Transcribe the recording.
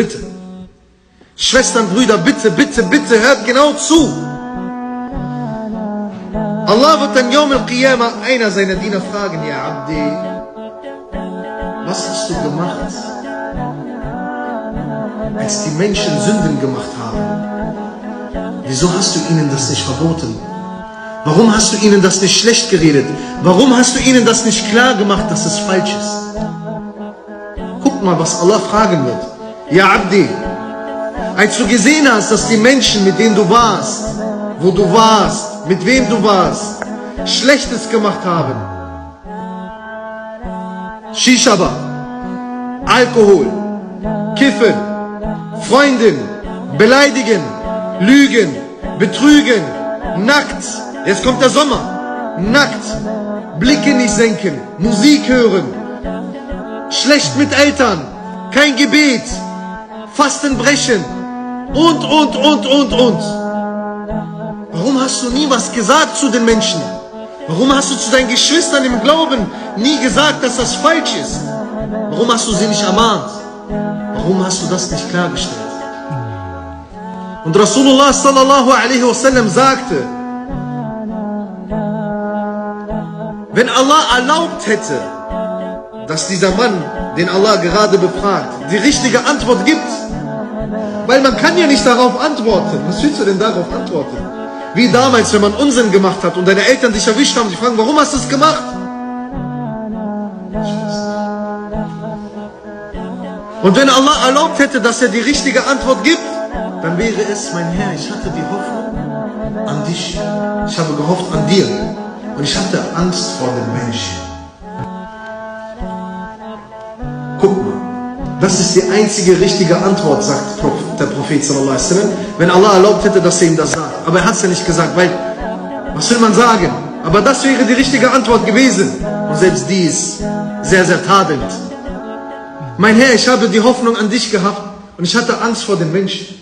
Bitte. Schwestern, Brüder, bitte, bitte, bitte, hört genau zu. Allah wird an Yawm Al-Qiyamah einer seiner Diener fragen, ja Abdi, was hast du gemacht, als die Menschen Sünden gemacht haben? Wieso hast du ihnen das nicht verboten? Warum hast du ihnen das nicht schlecht geredet? Warum hast du ihnen das nicht klar gemacht, dass es falsch ist? Guck mal, was Allah fragen wird. Ja Abdi, als du gesehen hast, dass die Menschen, mit denen du warst, wo du warst, mit wem du warst, Schlechtes gemacht haben. Shisha-Bar, Alkohol, Kiffen, Freundin, beleidigen, lügen, betrügen, nackt, jetzt kommt der Sommer, nackt, Blicke nicht senken, Musik hören, schlecht mit Eltern, kein Gebet, Fasten brechen und. Warum hast du nie was gesagt zu den Menschen? Warum hast du zu deinen Geschwistern im Glauben nie gesagt, dass das falsch ist? Warum hast du sie nicht ermahnt? Warum hast du das nicht klargestellt? Und Rasulullah sallallahu alaihi wasallam sagte, wenn Allah erlaubt hätte, dass dieser Mann, den Allah gerade befragt, die richtige Antwort gibt, weil man kann ja nicht darauf antworten. Was willst du denn darauf antworten? Wie damals, wenn man Unsinn gemacht hat und deine Eltern dich erwischt haben, die fragen, warum hast du es gemacht? Und wenn Allah erlaubt hätte, dass er die richtige Antwort gibt, dann wäre es, mein Herr, ich hatte die Hoffnung an dich. Ich habe gehofft an dir. Und ich hatte Angst vor den Menschen. Guck mal. Das ist die einzige richtige Antwort, sagt der Prophet sallallahu alaihi wasallam, wenn Allah erlaubt hätte, dass er ihm das sagt. Aber er hat es ja nicht gesagt, weil, was will man sagen? Aber das wäre die richtige Antwort gewesen. Und selbst die ist sehr, sehr tadelnd. Mein Herr, ich habe die Hoffnung an dich gehabt und ich hatte Angst vor den Menschen.